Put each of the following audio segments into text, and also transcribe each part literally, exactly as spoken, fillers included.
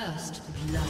First blood.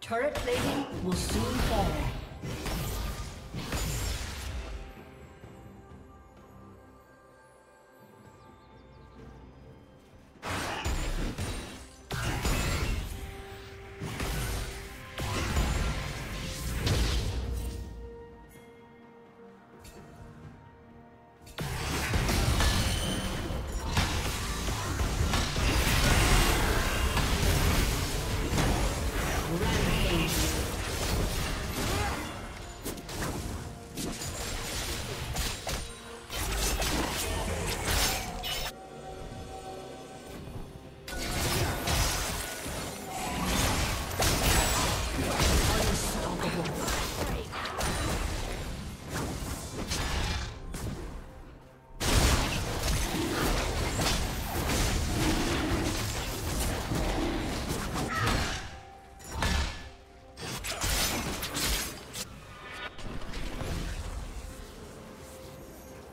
Turret plating will soon fall. Rampage.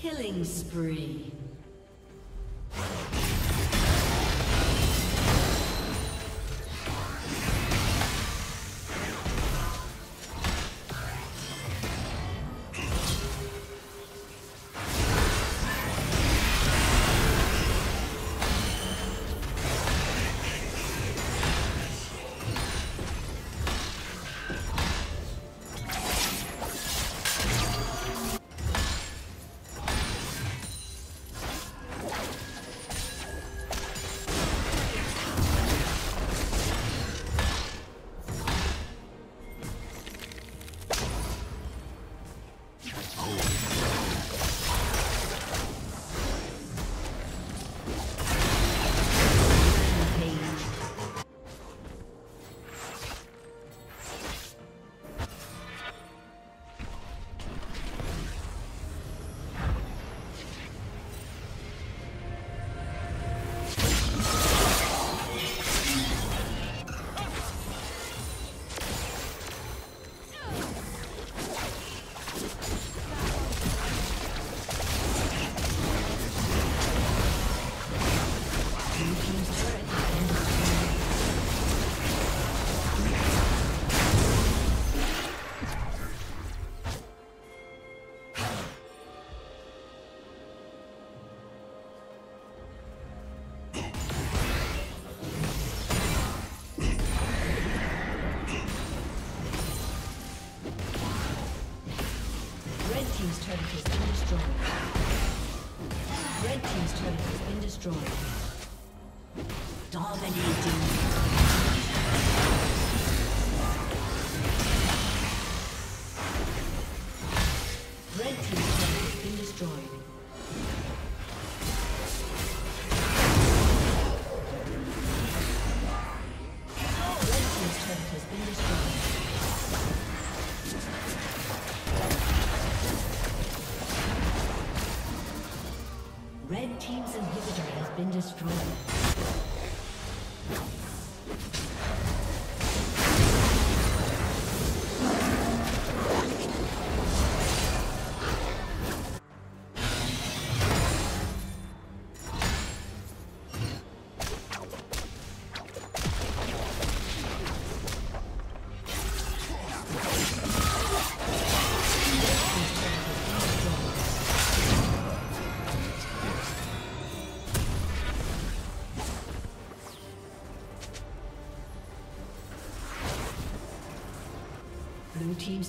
Killing spree. Red team's inhibitor has been destroyed. Blue team's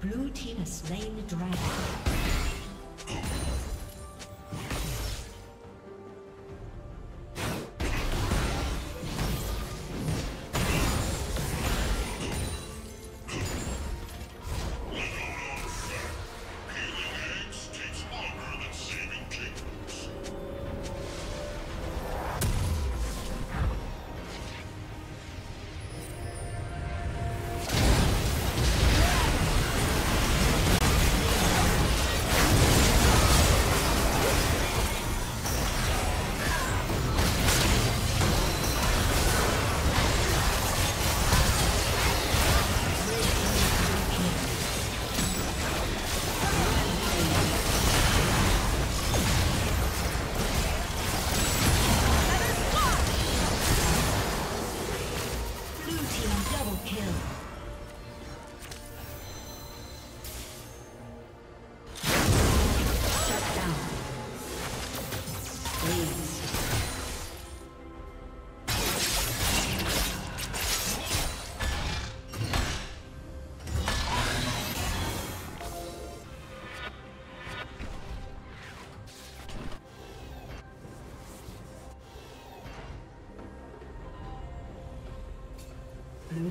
Blue team has slain the dragon. Blue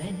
Red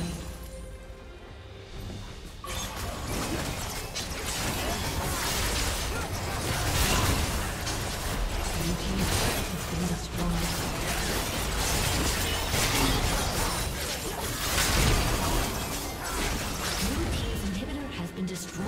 Blue team's turret has been destroyed. Blue team's inhibitor has been destroyed.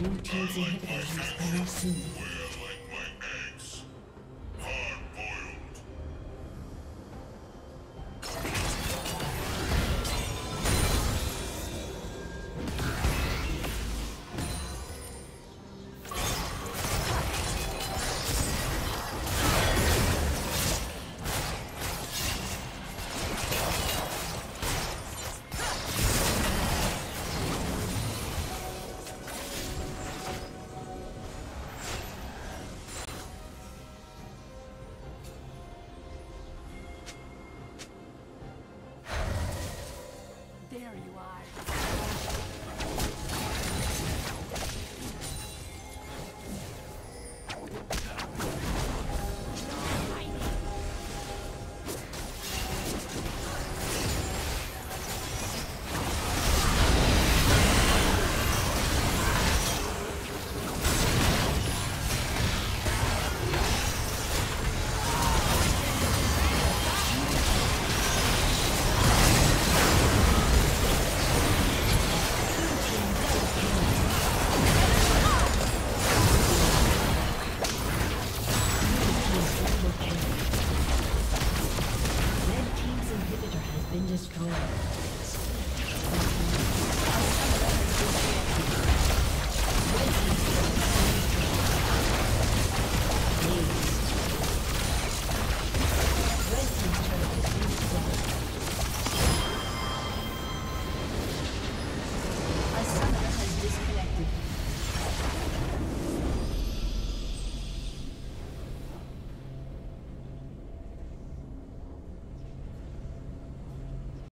New team's inhibitor has been soon.